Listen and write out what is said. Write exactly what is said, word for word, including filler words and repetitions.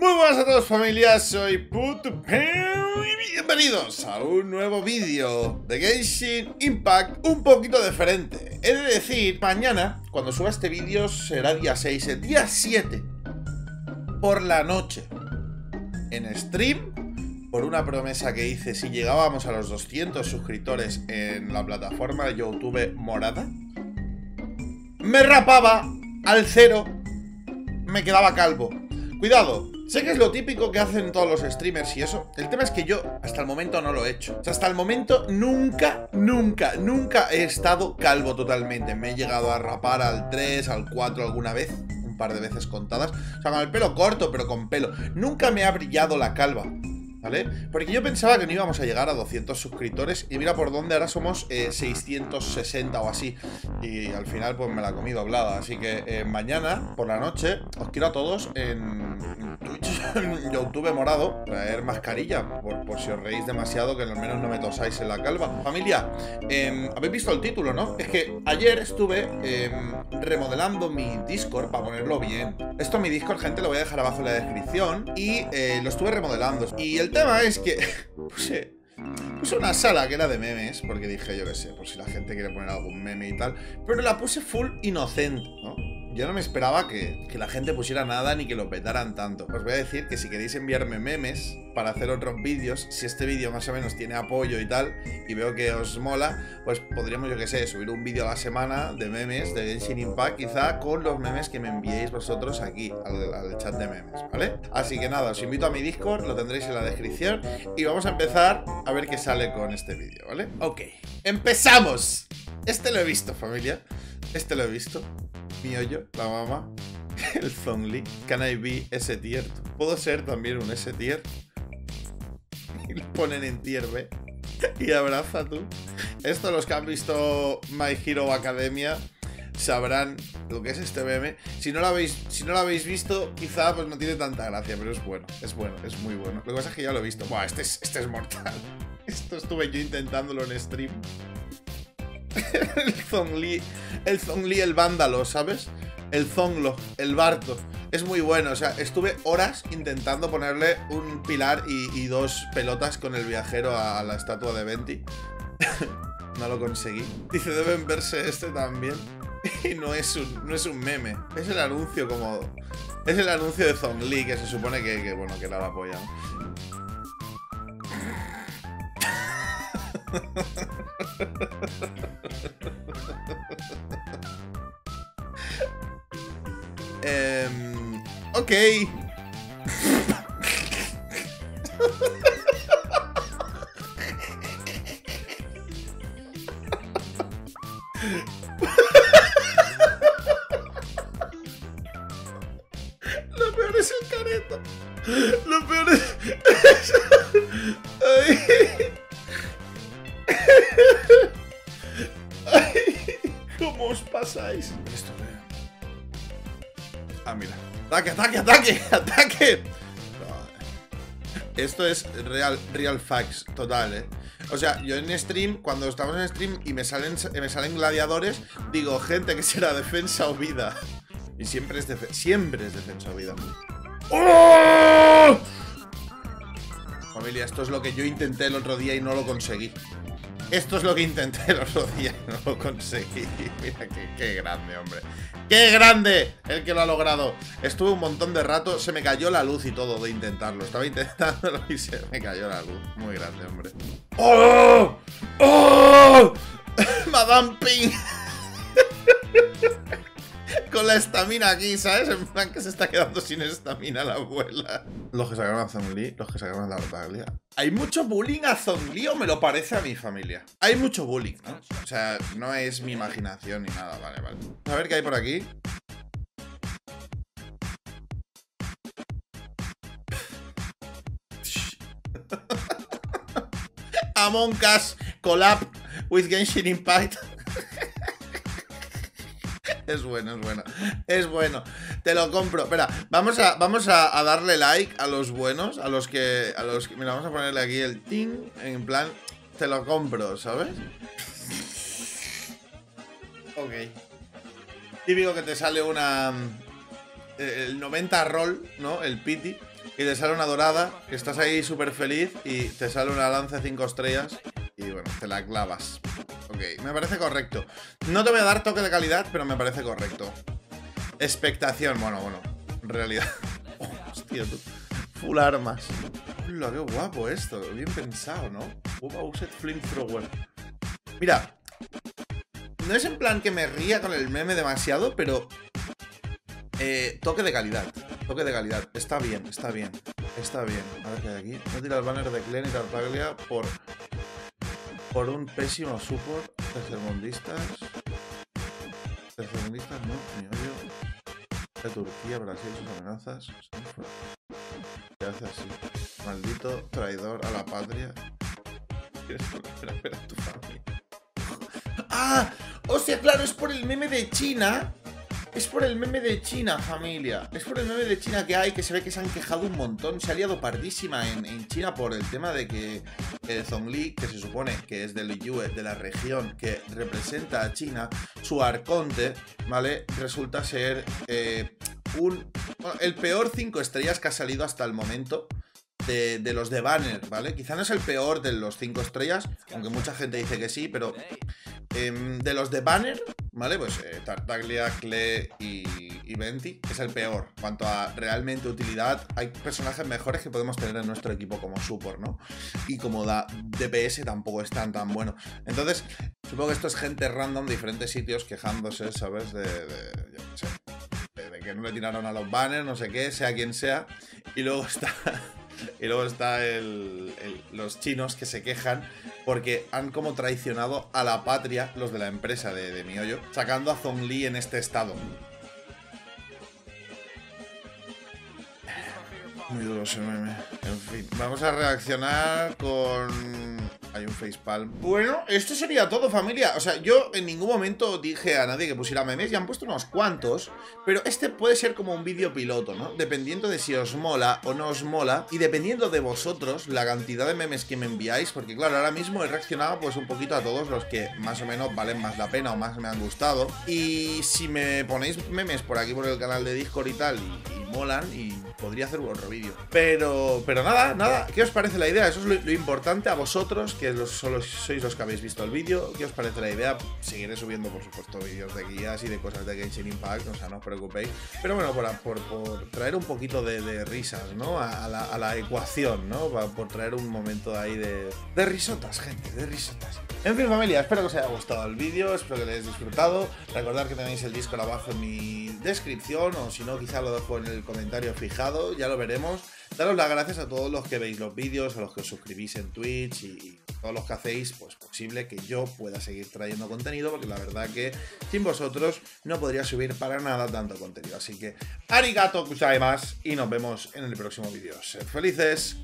Muy buenas a todos, familias, soy PutuPeo y bienvenidos a un nuevo vídeo de Genshin Impact un poquito diferente. He de decir, mañana, cuando suba este vídeo, será día seis, el día siete, por la noche, en stream, por una promesa que hice si llegábamos a los doscientos suscriptores en la plataforma de YouTube morada. Me rapaba al cero, me quedaba calvo. Cuidado. Sé que es lo típico que hacen todos los streamers y eso. El tema es que yo hasta el momento no lo he hecho. O sea, hasta el momento nunca, nunca, nunca he estado calvo totalmente. Me he llegado a rapar al tres, al cuatro alguna vez. Un par de veces contadas. O sea, con el pelo corto, pero con pelo. Nunca me ha brillado la calva, ¿vale? Porque yo pensaba que no íbamos a llegar a doscientos suscriptores. Y mira por dónde ahora somos eh, seiscientos sesenta o así. Y al final pues me la comí doblada. Así que eh, mañana por la noche os quiero a todos en Twitch, en YouTube morado. Traer mascarilla por, por si os reís demasiado, que al menos no me tosáis en la calva. Familia, eh, habéis visto el título, ¿no? Es que ayer estuve eh, remodelando mi Discord para ponerlo bien. Esto, mi Discord, gente, lo voy a dejar abajo en la descripción. Y eh, lo estuve remodelando. Y el El tema es que puse, puse una sala que era de memes, porque dije, yo qué sé, por si la gente quiere poner algún meme y tal, pero la puse full inocente, ¿no? Yo no me esperaba que, que la gente pusiera nada ni que lo petaran tanto. Os voy a decir que si queréis enviarme memes para hacer otros vídeos, si este vídeo más o menos tiene apoyo y tal, y veo que os mola, pues podríamos, yo qué sé, subir un vídeo a la semana de memes de Genshin Impact, quizá con los memes que me enviéis vosotros aquí, al, al chat de memes, ¿vale? Así que nada, os invito a mi Discord, lo tendréis en la descripción, y vamos a empezar a ver qué sale con este vídeo, ¿vale? Ok, ¡empezamos! Este lo he visto, familia, este lo he visto. Mihoyo, la mamá, el Zhongli. Can I be S-tier? ¿Puedo ser también un S-tier? Y lo ponen en tier B. Y abraza tú. Esto, los que han visto My Hero Academia sabrán lo que es este meme. Si no lo habéis, si no lo habéis visto, quizá pues no tiene tanta gracia, pero es bueno, es bueno, es muy bueno. Lo que pasa es que ya lo he visto. Buah, este es, este es mortal. Esto estuve yo intentándolo en stream. El Zhongli, el Zhongli, el vándalo, ¿sabes? El Zhonglo, el Barto. Es muy bueno, o sea, estuve horas intentando ponerle un pilar y, y dos pelotas con el viajero a la estatua de Venti. No lo conseguí. Dice, deben verse este también. Y no es un, no es un meme, es el anuncio como... Es el anuncio de Zhongli, que se supone que, que bueno, que era la polla. um, ok. Lo peor es el careto. Lo peor es... Ay. Ay, ¿cómo os pasáis? Esto, ah, mira. ¡Ataque, ataque, ataque! ¡Ataque! Esto es real, real facts, total, eh. O sea, yo en stream, cuando estamos en stream y me salen, me salen gladiadores, digo, gente, que será defensa o vida. Y siempre es, def siempre es defensa o vida. ¡Oh! Familia, esto es lo que yo intenté el otro día y no lo conseguí. Esto es lo que intenté el otro día y no lo conseguí. Mira, qué, qué grande, hombre. ¡Qué grande el que lo ha logrado! Estuve un montón de rato, se me cayó la luz y todo de intentarlo. Estaba intentándolo y se me cayó la luz. Muy grande, hombre. ¡Oh! ¡Oh! Madame Ping. Con la estamina aquí, ¿sabes? En plan que se está quedando sin estamina la abuela. Los que sacaron a Zhongli, los que sacaron a Tartaglia. ¿Hay mucho bullying a Zhongli o me lo parece a mi familia? Hay mucho bullying, ¿no? O sea, no es mi imaginación ni nada, vale, vale. A ver qué hay por aquí. Among Us collab with Genshin Impact. Es bueno, es bueno, es bueno. Te lo compro. Espera, vamos a, vamos a, a darle like a los buenos, a los que, a los que, mira, vamos a ponerle aquí el ting, en plan, te lo compro, ¿sabes? Ok. Típico que te sale una, el noventa roll, ¿no? El piti. y te sale una dorada, que estás ahí súper feliz y te sale una lanza cinco estrellas y bueno, te la clavas. Ok, me parece correcto. No te voy a dar toque de calidad, pero me parece correcto. Expectación, bueno, bueno, en realidad. Oh, hostia, tú. Full armas. Ula, qué guapo esto, bien pensado, ¿no? Upa, uset flamethrower. Mira, no es en plan que me ría con el meme demasiado, pero eh, toque de calidad, toque de calidad. Está bien, está bien, está bien. A ver qué hay aquí. No tira el banner de Klee y Tartaglia por por un pésimo support. Tercermundistas, tercermundistas, no, mihoyo. De Turquía, Brasil, sus amenazas. ¿Qué hace así? Maldito traidor a la patria. ¿Quieres volver a ver a tu familia? ¡Ah! O sea, claro, es por el meme de China. Es por el meme de China, familia. Es por el meme de China que hay, que se ve que se han quejado un montón. Se ha liado pardísima en, en China por el tema de que el Zhongli, que se supone que es del Liyue, de la región que representa a China, su arconte, ¿vale? Resulta ser eh, un, bueno, el peor cinco estrellas que ha salido hasta el momento. De, de los de banner, ¿vale? Quizá no es el peor de los cinco estrellas, aunque mucha gente dice que sí, pero eh, de los de banner, ¿vale? Pues eh, Tartaglia, Klee y, y Venti es el peor. Cuanto a realmente utilidad, hay personajes mejores que podemos tener en nuestro equipo como support, ¿no? Y como da D P S tampoco es tan tan bueno. Entonces, supongo que esto es gente random de diferentes sitios quejándose, ¿sabes? De... de yo qué sé, de, de que no le tiraron a los banners, no sé qué, sea quien sea. Y luego está... Y luego está el, el, los chinos que se quejan porque han como traicionado a la patria los de la empresa de, de mihoyo, sacando a Zhongli en este estado. Muy duro ese meme. En fin, vamos a reaccionar con... Hay un facepalm. Bueno, esto sería todo, familia. O sea, yo en ningún momento dije a nadie que pusiera memes. Ya han puesto unos cuantos. Pero este puede ser como un vídeo piloto, ¿no? Dependiendo de si os mola o no os mola. Y dependiendo de vosotros, la cantidad de memes que me enviáis. Porque claro, ahora mismo he reaccionado pues un poquito a todos los que más o menos valen más la pena o más me han gustado. Y si me ponéis memes por aquí por el canal de Discord y tal, y, y molan, y podría hacer un otro vídeo. Pero, pero nada, nada. ¿Qué os parece la idea? Eso es lo, lo importante a vosotros, que los, solo sois los que habéis visto el vídeo. ¿Qué os parece la idea? Seguiré subiendo, por supuesto, vídeos de guías y de cosas de Genshin Impact, o sea, no os preocupéis. Pero bueno, por, por, por traer un poquito de, de risas, ¿no? A, a, la, a la ecuación, ¿no? Por traer un momento ahí de, de risotas, gente, de risotas. En fin, familia, espero que os haya gustado el vídeo, espero que lo hayáis disfrutado. Recordad que tenéis el Discord abajo en mi descripción, o si no, quizá lo dejo en el comentario fijado, ya lo veremos. Daros las gracias a todos los que veis los vídeos, a los que os suscribís en Twitch y, y todos los que hacéis, pues posible que yo pueda seguir trayendo contenido, porque la verdad que sin vosotros no podría subir para nada tanto contenido. Así que arigato gozaimasu y nos vemos en el próximo vídeo. Sed felices.